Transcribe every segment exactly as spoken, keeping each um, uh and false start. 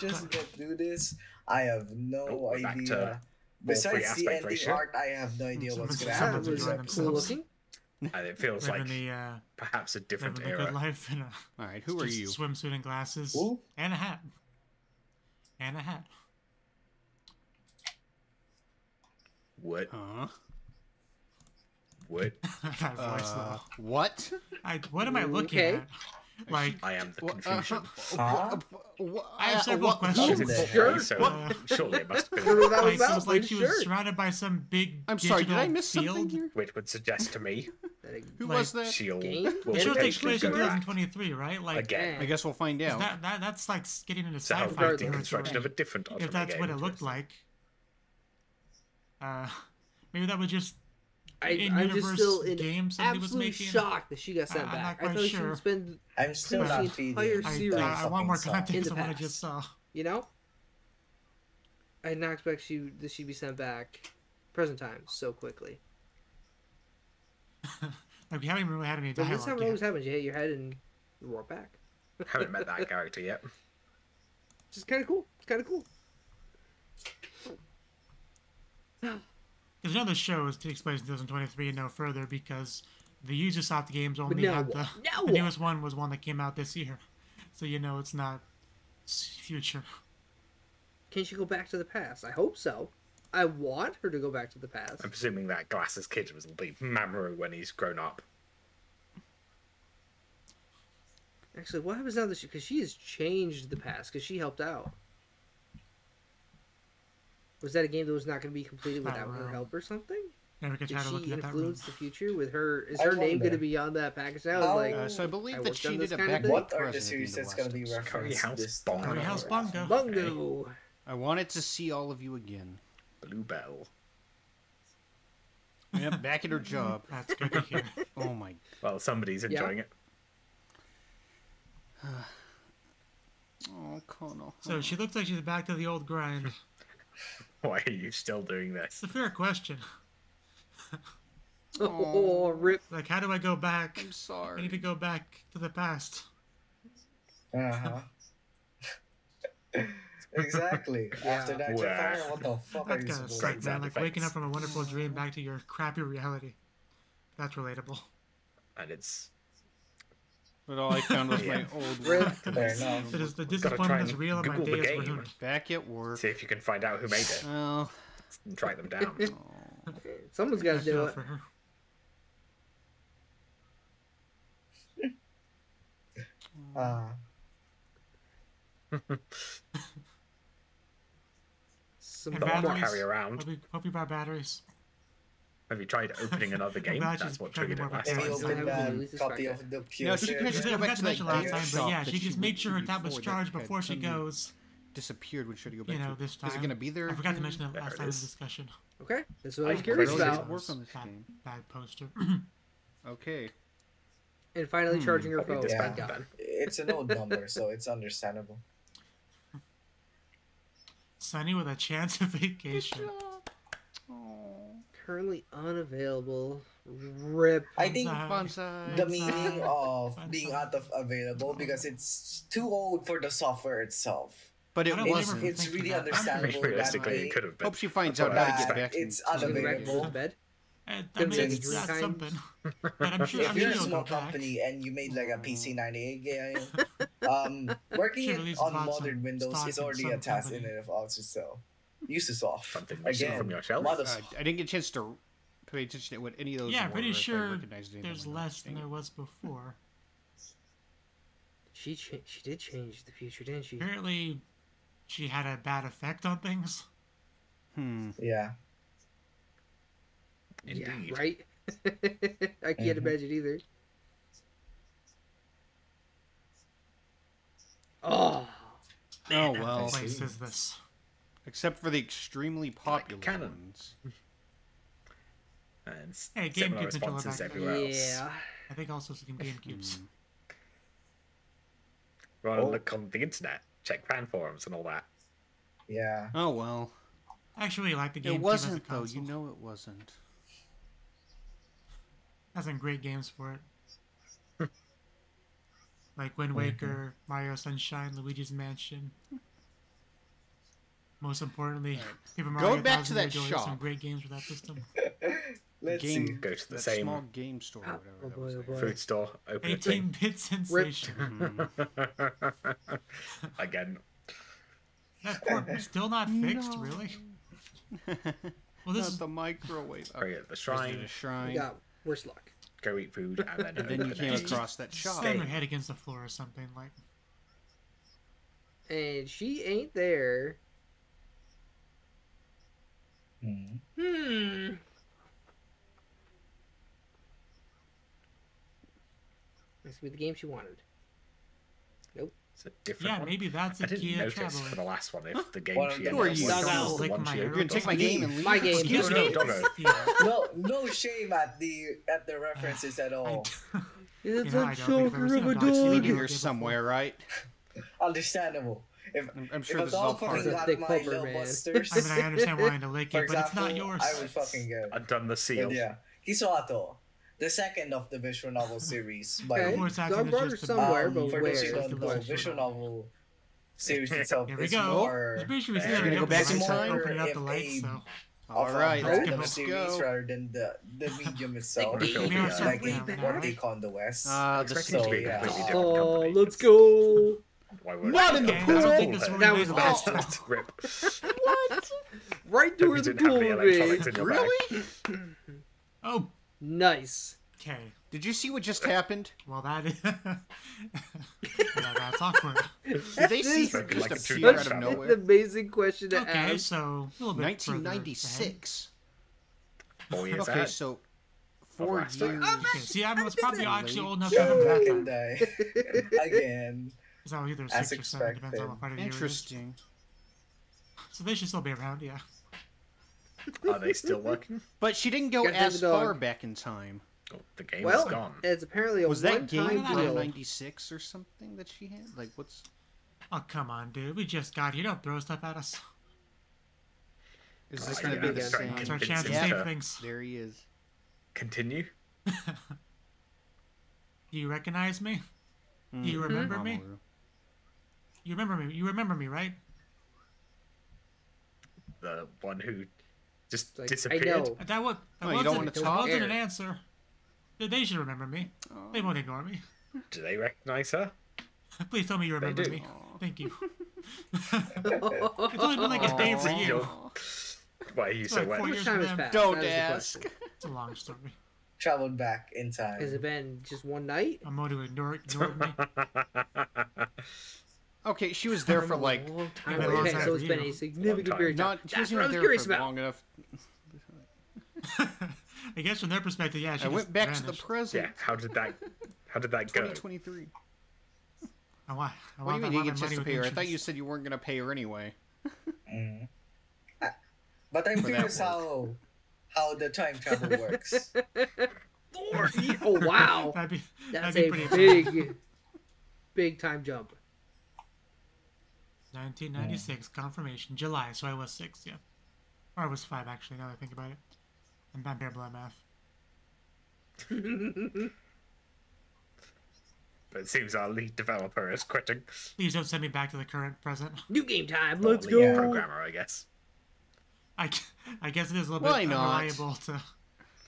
just get through this, I have no oh, idea. Besides the ending ratio. art, I have no idea what's going to happen to themselves. And it feels like the, uh, perhaps a different era. A good life in a, All right, who are you? Swimsuit and glasses Ooh. and a hat. And a hat. What? Huh? What? uh, what? I, what am I looking okay. at? Like I am the confusion. Uh, huh? I have several uh, questions. Sure, so surely it must be. Like, it was like she shirt. was surrounded by some big. I'm sorry, did I miss field? something here? Which would suggest to me. Who like, was that? She'll take place in twenty twenty-three, right? Like again, I guess we'll find out. That, that, that's like getting into sci-fi. The construction of a different. If that's what it looked like. Uh, maybe that would just. I, I'm just still in absolute shock that she got sent I, back. I thought sure. she would spend I'm still not the entire series. I, I, I want more context on what I just saw. You know, I did not expect she that she'd be sent back, present time, so quickly. Like we haven't even really had any dialogue. That's how it always happens. You hit your head and you walk back. Haven't met that character yet. Which is kind of cool. It's kind of cool. Because another show is takes place in twenty twenty-three and no further, because the Ubisoft games only now, had the, now the newest one was one that came out this year, so you know it's not future. Can't you go back to the past? I hope so. I want her to go back to the past. I'm presuming that glasses kid was Mamoru when he's grown up. Actually, what happens now that she? Because she has changed the past because she helped out. Was that a game that was not going to be completed without oh, wow. her help or something? Yeah, we could try did to look she at influence that the future with her? Is her I name going to be on that package now? Oh, like, uh, so I believe I that she did a back. What are the series that's going to be referenced? Curry House Bungo. Curry House Bungo. Bungo. I wanted to see all of you again. Bluebell. Yep, back at her job. That's good to hear. Oh my. Well, somebody's enjoying yep. it. Oh, Konoha. So she looks like she's back to the old grind. Why are you still doing this? It's a fair question. Oh, rip. Like, how do I go back? I'm sorry. I need to go back to the past. Uh-huh. Exactly. Yeah. After that, wow. fire, what the fuck that are you supposed to do? Like, effects. waking up from a wonderful dream back to your crappy reality. That's relatable. And it's... But all I found was yeah. my old work. There, no. It is the disappointment is real and my days were ruined. Back at work. See if you can find out who made it. Oh. And track them down. Oh. Someone's got to do it. For her. Uh. Some batteries. Carry around. Hope you, hope you buy batteries. Have you tried opening another game? That's what triggered it last time. No, she can just go back to that last time, but yeah, she just made sure her tab was charged before she goes. Disappeared when she go back. You know, this time. Is it going to be there? I forgot to mention that last time in the discussion. Okay, this is what I was curious about. Work on this game. Bad poster. Okay. And finally charging her phone. Yeah, it's an old number, so it's understandable. Sunny with a chance of vacation. Currently unavailable. Rip. I think Bonsai. the meaning of Bonsai. being out of available because it's too old for the software itself. But it wasn't. It's, it's really understandable. Realistically, it could have been. Hope she finds out how to get back. It's unavailable. Bed. Uh, I mean, it's it's something. But I'm sure, if I'm you're sure a small company back. and you made like a P C ninety-eight game, um, working it on modern Windows is already a task in and of itself. Use this off something again from your shelf. Uh, I didn't get a chance to pay attention to what any of those. Yeah, I'm pretty sure there's less than there was before. She cha she did change the future, didn't she? Apparently, she had a bad effect on things. Hmm. Yeah. Indeed. Yeah. Right. I can't mm-hmm. imagine either. Oh. Man, oh well. What place is this? Except for the extremely popular like ones. And hey, GameCube controller everywhere else. Yeah. I think also some GameCubes. Mm. Well, oh. Look on the internet. Check fan forums and all that. Yeah. Oh, well. Actually, like the GameCube It wasn't, though. You know it wasn't. That's some great games for it. Like Wind Waker, mm-hmm. Mario Sunshine, Luigi's Mansion. Most importantly, right. Paper Mario Going back to that shop. Some great games with that system. Let's game, see. Go to the that same small game store, or whatever. Oh, that boy, was, oh, like. Food store. Open eighteen bit Sensation. Again. That port still not fixed, no. really. Well, this is the microwave. Oh, yeah, the shrine. shrine. Yeah, worse luck. Go eat food, and then, and then you came across that shop. Slam your head against the floor or something like. And she ain't there. Hmm. Hmm. This would be the game she wanted. Nope. It's a different yeah, one. Yeah, maybe that's a key to travel. For the last one, if huh? the game what? she ended up you? Like, like my You're gonna take my game and leave. My game. No, no, no, no. no, no shame at the at the references at all. It's a choker of a dog. You're somewhere, right? Understandable. If, I'm, I'm sure if this all is all part of the Little Busters, I mean, I understand wanting to lick it, but example, it's not yours. I would fucking go. I've done the seal. But yeah, Kizuato, the second of the visual novel series. By okay. It's actually somewhere, um, but for where? The, the, the visual novel series itself Here we is go. More. It's basically going to go back in time, opening up the lights. So. All right, let's go. Rather than the the medium itself, like what they call in the West. Ah, the Oh, let's go. Why would Not in the pool! I don't think this that was last oh. rip. What? Right door the pool, the Really? Oh. Nice. Okay. Did you see what just happened? Well, that is... yeah, that's awkward. Did they see so just like appear out of nowhere? That's an amazing question to okay, ask. Okay, so... A little bit nineteen ninety-six. Oh, yes, okay, that. so... Four years. Oh, okay, see, I was probably actually old enough to have him back then. Again. So either six or seven, depends on what part of the year it is. Interesting. So they should still be around, yeah. Are they still working? But she didn't go as far back in time. Oh, the game well, is gone. It's apparently a was that game from ninety-six or something that she had? Like, what's? Oh, come on, dude. We just got here. Don't throw stuff at us. Is this oh, going to be the same? It's our chance to save things. There he is. Continue. Do you recognize me? Do you remember mm-hmm. me? You remember me. You remember me, right? The one who just like, disappeared. I know. That, was, that oh, wasn't, want to that wasn't an answer. They should remember me. Oh. They won't ignore me. Do they recognize her? Please tell me you remember me. Oh. Thank you. It's only been like a day for you. Why are you so, so like wet? Time Don't ask. It's a long story. Traveled back in time. Has it been just one night? I'm going to ignore me. Okay, she was there for like... A long time. Long okay, time so it's been a significant period of time. Not, she was not there for about. long enough. I guess from their perspective, yeah, she I just went back vanished. to the present. Yeah, how did that, how did that go? twenty twenty-three. I want, I want, what do you mean you get just to pay her? I thought you said you weren't going to pay her anyway. mm. But I'm curious how... how the time travel works. Oh, wow. That'd be, That's that'd be a big, exciting. big time jump. nineteen ninety-six, mm. confirmation, July, so I was six, yeah. Or I was five, actually, now that I think about it. And I'm bare blood math. But it seems our lead developer is quitting. Please don't send me back to the current present. New game time, let's go. Lead programmer, I guess. I, I guess it is a little Why bit unreliable to,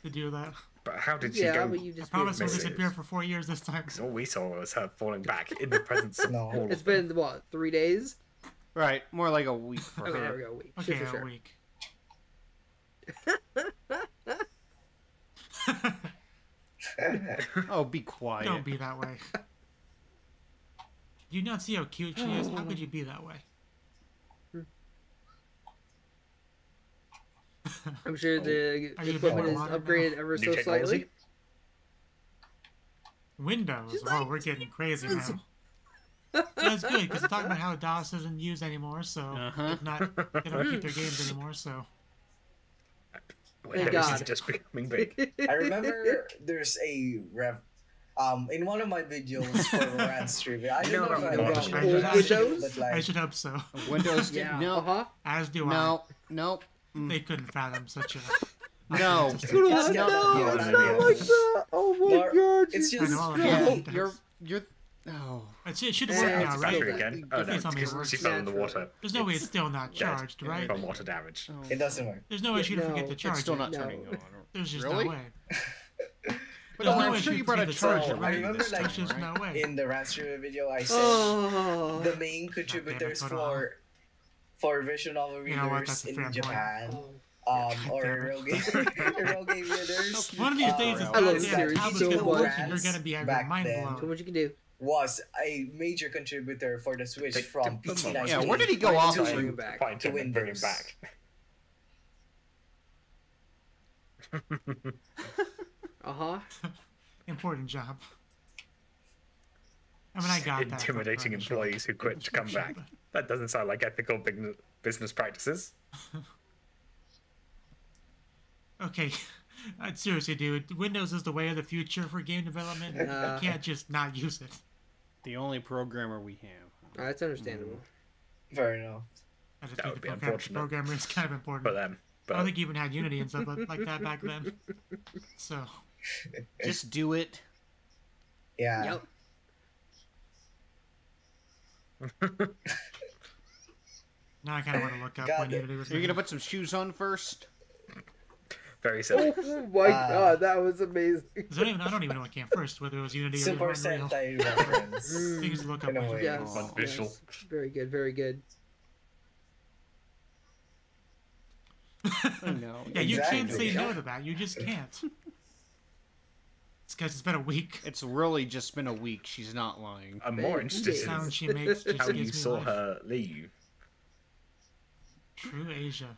to do that. But how did she yeah, go? But you just I promise we'll disappear for four years this time. All we saw was her falling back in the presence no. of all It's been, them. what, three days? Right, more like a week for okay, her. There we go, a week. Okay, sure, sure. a week. Oh, be quiet. Don't be that way. Do you not see how cute she is? How could you be that way? I'm sure oh. the equipment is upgraded now? ever New so technology? slightly. Windows. She's oh, like, we're getting crazy now. That's good because we're talking about how DOS isn't used anymore, so uh-huh. if not, they don't keep their games anymore. So Windows is just becoming big. I remember there's a rev. Um, in one of my videos for Rad Stream, I don't know if I watched Windows. I should hope so. Windows, did, yeah. no, uh-huh. as do no. I. No, no. Mm. They couldn't fathom such a... no. It's no, no, it's not like that. Oh my god. It's just... No, you're, you're, Oh. It should work yeah, now, right? Again. Oh, no, she fell in the water. There's no way it's still not charged, dead, right? From water damage. Oh. It doesn't work. There's no way she'd no, forget to charge it. It's still not no. turning on. There's just really? no way. But no, no, I'm sure you brought a charger. I remember, like, no way. in the Raster video, I said oh. the main contributors for for Vision of a Reverse in Japan. Um, or real game, real game winners. One of these days, it's going to work, and you're going to be mind blown. So what you can do? Was a major contributor for the Switch they, from P C nineteen. Yeah, where did he go off to, to, him back, to, to Windows? Bring him back. uh-huh. Important job. I mean, I got that. Intimidating employees who quit to come back. That doesn't sound like ethical business practices. Okay. Seriously, dude. Windows is the way of the future for game development. Uh, you can't just not use it. The only programmer we have. Uh, that's understandable. Mm. Fair enough. I just that think would the be program unfortunate. Programmer is kind of important. For them. But... I don't think you even had Unity and stuff like that back then. So. Just do it. Yeah. Yep. Now I kind of want to look up Got when it. Unity was Are you going to put some shoes on first? Very silly. Oh my uh, god, that was amazing. I don't, even, I don't even know what came first, whether it was Unity Super or Super Sentai reference. Things look up. Yes. Unofficial. Yes. Very good, very good. I know. Yeah, exactly. You can't say no to that. You just can't. It's because it's been a week. It's really just been a week. She's not lying. I'm more interested in how you saw life. her leave. True Asia.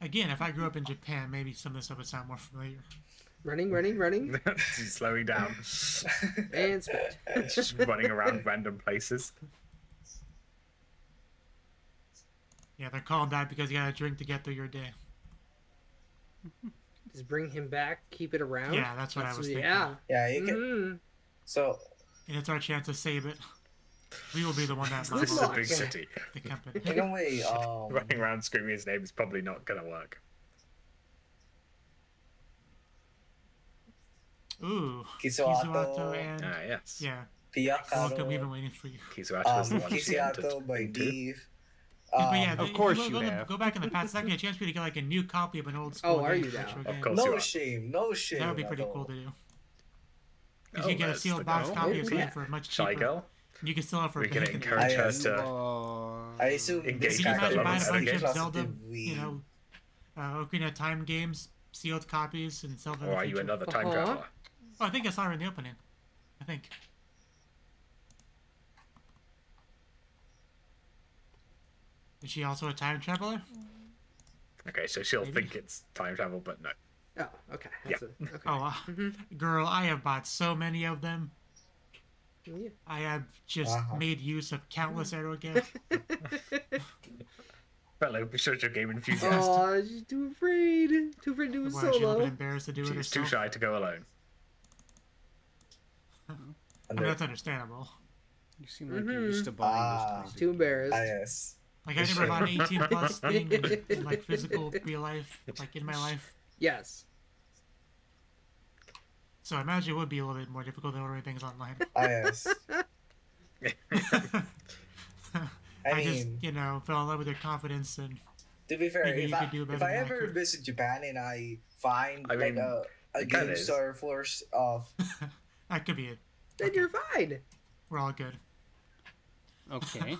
Again, if I grew up in Japan, maybe some of this stuff would sound more familiar. Running, running, running. She's slowing down. And spit. Just running around random places. Yeah, they're called that because you gotta drink to get through your day. Just bring him back, keep it around. Yeah, that's what that's I was thinking. Yeah, yeah you can. Mm-hmm. So, and it's our chance to save it. We will be the one that's This is a big city. The company. In a way, um... running around screaming his name is probably not going to work. Ooh. Kizuato. Kizuato and... Ah, yes. Yeah. Piyakaro. We've been waiting for you. Kizuato is um, the one Kizuato by Dave. Um, yeah, of course you go, have. Go back in the past. It's not going to be a chance for you to get like a new copy of an old school. Oh, are you now? Of course no shame. No shame. That would be pretty cool to do. You oh, can get a sealed box copy oh, of something yeah. for much cheaper. Shall I go? You can still offer. We're going to encourage her to. I assume. Can you imagine buying a bunch of Zelda, you know, uh, Ocarina of Time games, sealed copies, and sell them? Or are you another time traveler? Oh, I think I saw her in the opening. I think. Is she also a time traveler? Okay, so she'll Maybe. think it's time travel, but no. Oh, okay. That's yeah. A, okay. Oh, uh, mm-hmm. Girl, I have bought so many of them. Yeah. I have just uh -huh. made use of countless arrow games. Fellow researcher game enthusiast. Aw, she's too afraid. Too afraid to do it solo. She's a little bit embarrassed to do she's it herself. She's too shy to go alone. I mean, that's understandable. You seem like mm -hmm. you're used to buying uh, those things. Too embarrassed. Ah, yes. Like, I never bought an eighteen plus thing in, in like, physical real life, like, in my life. Yes. So I imagine it would be a little bit more difficult than ordering things online. Oh, yes. I, I mean, just, you know, fell in love with their confidence and. To be fair, if I, if I ever accurate. visit Japan and I find I mean, like a, a game store full of, that could be it. Then okay. you're fine. We're all good. Okay.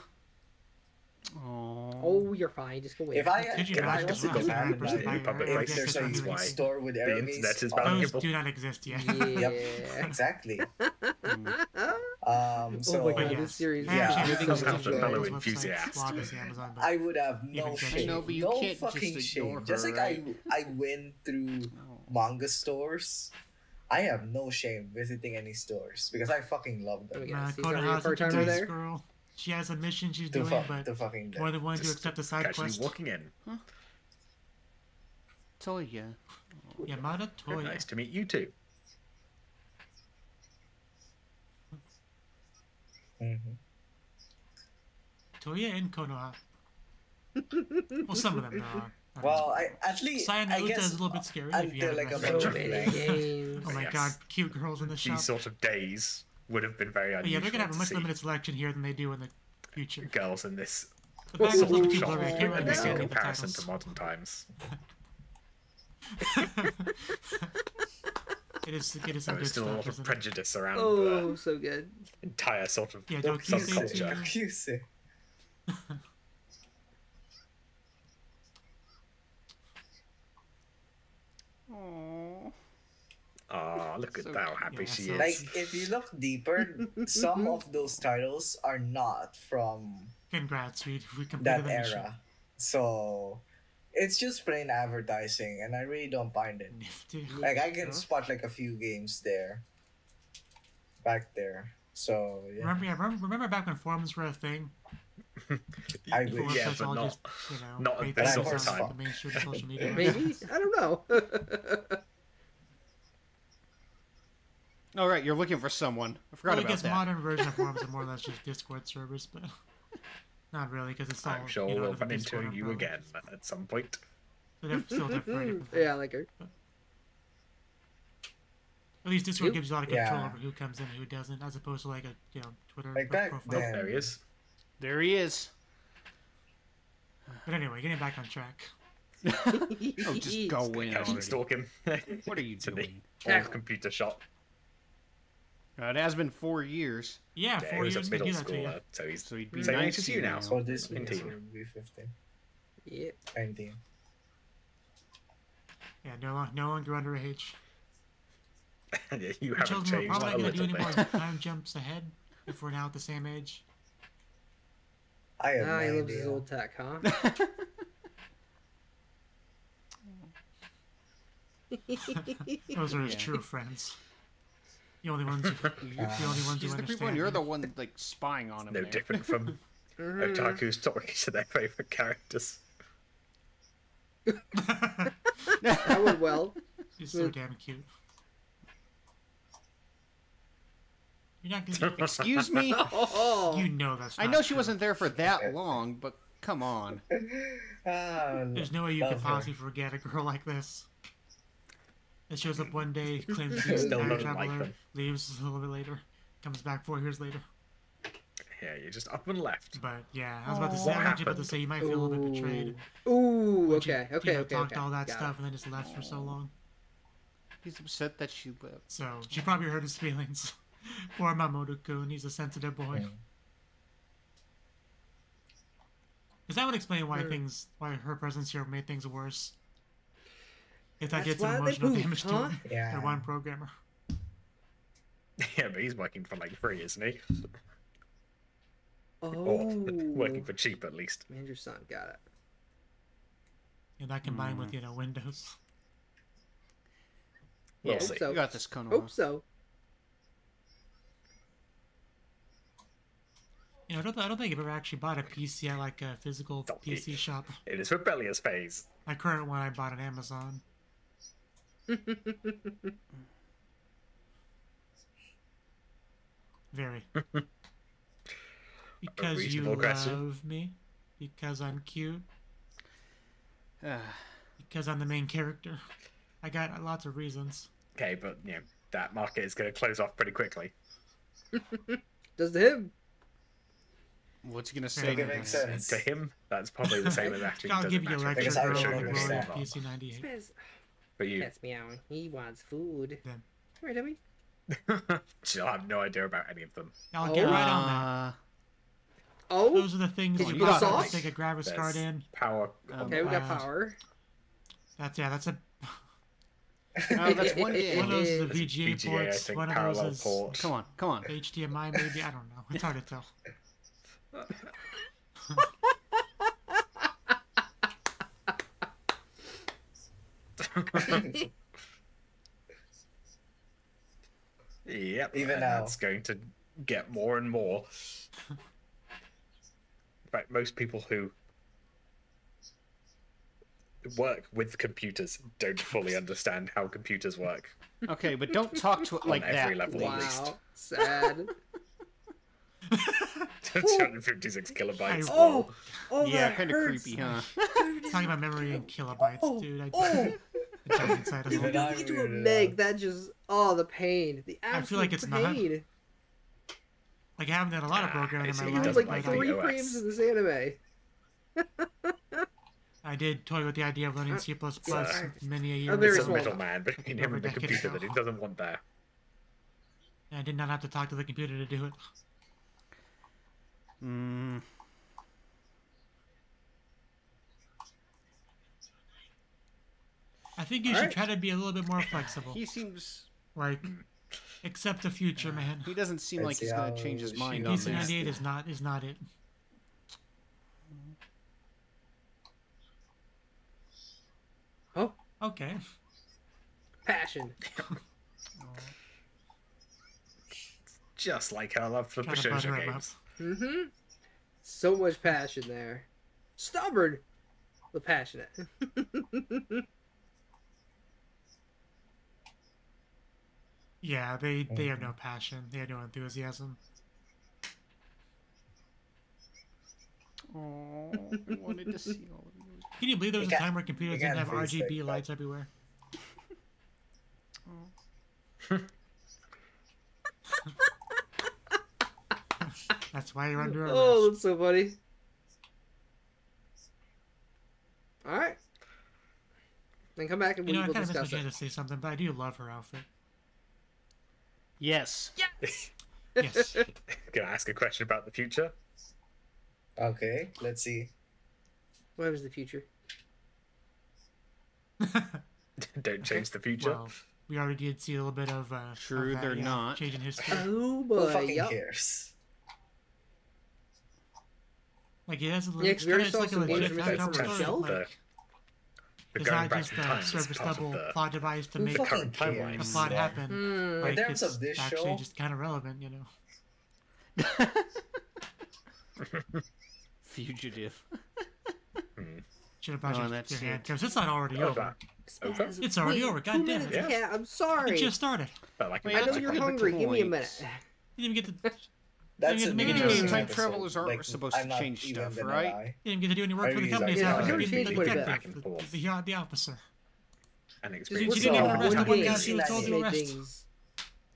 Oh, you're fine. Just go wait. If I if I want to go back in the public place, there's a store with enemies. That is valuable. Those do not exist yet. Yeah, exactly. um, so oh my God, this series. Yeah, everything's yeah. fellow enthusiast. I would have no shame. No, but you no can't fucking just shame. Her, just like right? I, I went through no. manga stores. I have no shame visiting any stores because I fucking love them. Uh, Konoha part timer there. Girl. She has a mission she's the doing, but more than willing to accept the side quest. walking in. Huh? Toya. Yamada Toya. Very nice to meet you too. Mm-hmm. Toya and Konoha. Well, some of them there are. Well, I, at least Sayonara I Uta guess is a little bit scary. If you like a game. Oh my yes. god, cute girls in the shop. These sort of days would have been very unusual. But yeah, they're gonna have a much limited selection here than they do in the future. Girls in this. The back of the people are really cute. This in comparison to modern times. It is. It is. There's still stuff, a lot of prejudice it? around. Oh, the so good. Entire sort of yeah, subculture. Aww. Oh, look at so, how happy yeah, she is. Like, if you look deeper, some of those titles are not from Congrats, we, we that era. Mission. So, it's just plain advertising, and I really don't mind it. Nifty. Like, I can spot like a few games there, back there. So, yeah. Remember, yeah, remember, remember back when forums were a thing? I would, yeah, but not, just, you know, not at this sort of time. Maybe? I don't know. All right, you're looking for someone. I forgot well, about I guess that. Modern version of forums are more or less just Discord servers, but not really, because it's all... I'm sure you know, we'll run into you problems. again at some point. So they're still different. Yeah, I like her. But at least Discord you? gives you a lot of control yeah. over who comes in and who doesn't, as opposed to like a you know Twitter like that, profile. There he is. There he is. But anyway, getting back on track. Oh, just go in. Already. Stalk him. What are you doing? Old computer shop. Uh, it has been four years. Yeah, yeah four years. He was a middle schooler, so he's so he'd be so nineteen to you now. So this means would be fifteen. Yeah. Nineteen. Yeah, no, no longer underage. Yeah, you the haven't changed a little do any more time jumps ahead if we're now at the same age. I have nah, no he idea. Loves his old tech, huh? Those are his yeah. true friends. The only ones. Who, uh, the only ones who the one, you're the one like spying on him. No there. different from otaku's talking to their favorite characters. That went well. She's so damn cute. You're not gonna... Excuse me? Oh. You know that's. Not I know she true. wasn't there for that long, but come on. Uh, There's no way you could possibly forget a girl like this. That shows up one day, claims she's a time traveler, like leaves a little bit later, comes back four years later. Yeah, you just up and left. But yeah, I was about to say, I was about to say you might feel Ooh. a little bit betrayed. Ooh, okay, you, okay, you know, okay. Talked okay. all that Got stuff it. and then just left Aww. for so long. He's upset that she left. So she probably hurt his feelings. Poor Mamoru-kun, he's a sensitive boy. Mm. Does that would explain why her. things, why her presence here made things worse? If that That's gets an emotional moved, damage huh? to him, yeah. they're one programmer. Yeah, but he's working for like free, isn't he? Oh, or working for cheap at least. Manager's son, got it. Yeah, that combined mm. with you know Windows. Yeah, we'll see. So. You got this, Konoha. Hope so. You know, I don't, I don't think I've ever actually bought a P C at like a physical don't P C eat. shop. It is rebellious phase. My current one I bought on Amazon. Very. Because you question. love me. Because I'm cute. Because I'm the main character. I got lots of reasons. Okay, but you know, that market is going to close off pretty quickly. Does him. What's he gonna say yeah, to, sense. to him? That's probably the same as actually. I'll give you a lecture for P C ninety-eight. But you. That's meowing. He wants food. Come here, dummy. She'll have no idea about any of them. I'll oh, get right uh... on that. Oh, those are the things you got. Sauce? Take a gravis card in. Power. Um, okay, we got uh, power. That's yeah. That's a. Oh, that's one. One of those is the V G A, V G A ports. Think, one of those is. Port. Come on, come on. H D M I maybe. I don't know. It's hard to tell. Yep, even now it's going to get more and more. Right, most people who work with computers don't fully understand how computers work. Okay, but don't talk to it like that. On every level, at least. Wow, sad. two hundred fifty-six kilobytes. Oh, oh, yeah, kind of creepy, huh? Talking about memory and kilobytes, oh, dude. I, oh. I dude, when you get to a meg, that just oh, the pain, the absolute I feel like it's pain. Not. Like I haven't done a lot of programming ah, in my life. Like, like three frames in this anime. I did toy with the idea of learning C plus plus uh, many a year ago. There's a middleman between him and the computer that he doesn't want there. I did not have to talk to the computer to do it. Mm. I think you All should right. try to be a little bit more flexible. He seems like accept the future, man. He doesn't seem Let's like he's going to change his mind on this. nineteen ninety-eight is not is not it. Oh, okay. Passion. Oh. Just like her love for the shoujo games. Mm-hmm. So much passion there. Stubborn, but passionate. Yeah, they, they have no passion. They have no enthusiasm. Oh, I wanted to see all of those. Can you believe there was a time where computers didn't have R G B lights everywhere? Oh. That's why you're under arrest. Oh, that's so funny. All right. Then come back and we will discuss it. You know, I kind of miss to say something, but I do love her outfit. Yes. Yes. Yes. Can I ask a question about the future? Okay, let's see. Where was the future? Don't change the future. Well, we already did see a little bit of... Uh, True, of that, they're yeah, not. Changing history. Oh, boy. Who fucking yep. cares? Like, yeah, that's a little... Yeah, because we already saw like some games from the It's not just a surface level plot device to make the plot happen. Mm, like, in terms it's of this actually show? Just kind of relevant, you know. Fugitive. Hmm. Should have bought oh, your, your hand cams. It's not already oh, over. over. It's, it's already wait, over. God damn it. Yeah. Yeah, I'm sorry. It just started. Well, like, wait, I know you're hungry. Give me a minute. You didn't even get to... That's a mini game. Time travelers aren't like, supposed I'm to change stuff, right? I. You didn't get to do any work I for the company. It's not going to be the detective, the, the, the officer. And experience. You didn't even arrest the one guy who told you to arrest.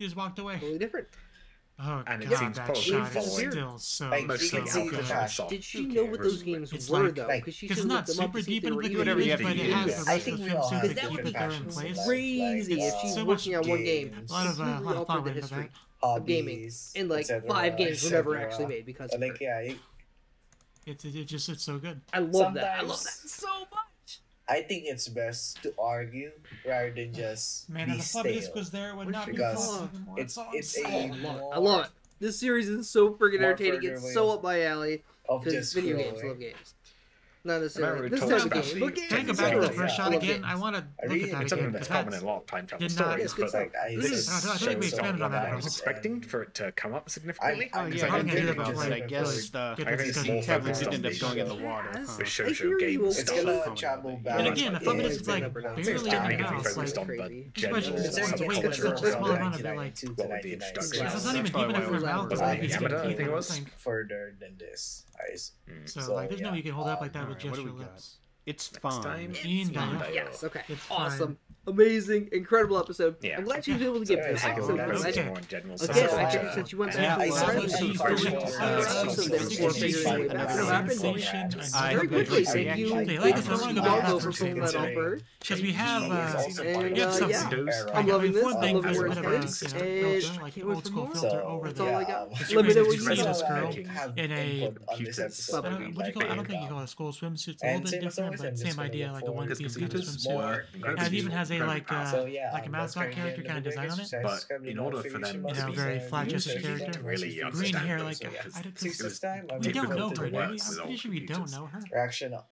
He just walked away. Totally different. Oh, and God, it seems that shot is still so, like, so good. Did she know what those games it's were, like, though? Because like, it's not super deep into the game, but it has the rest of the film so to keep it there in place. Crazy if she's working on one game. A lot of thought went into that. Of gaming in like five games were never actually made because of like, yeah, it. It's it just it's so good. I love Sometimes, that. I love that so much. I think it's best to argue rather than just man. Be if the floppy disk was there, it would not be because it's it's a. More, I love it. This series is so freaking entertaining. It's so up my alley. Because video games, love games. Not necessarily. This type of game. Look at Take back the first shot again. I want to look at that again. It's something that's common in a lot of time travel stories, but I think we expanded on that. I was expecting for it to come up significantly. I guess the tablets did end up going in the water. The shoujo games. It's gonna travel back. And again, the focus is like barely in the house. Like, especially because there's such a small amount of like the instructions. It's not even deep enough for a mouth. Yamada, I think it was further than this. So like, there's no way you can hold up like that. Right, what do we got? It's fine. Yes, okay. It's awesome. Fine. Amazing. Incredible episode. Yeah. I'm glad she was able to get this episode. Again, I think since you went to very quickly, thank you. Because we have something. I'm loving this. I'm loving where it's at. And old school filter over there. Let me know what you see this girl in a... What do you call it? I don't think you call it a school swimsuit. It's a little bit different, but same idea. Like a one-piece swimsuit. And even has a like uh, so, yeah, like a mascot character kind of design on it, but in order for them, you know, very flat-chested character, really green hair, like I don't think we don't know her. Actually, no.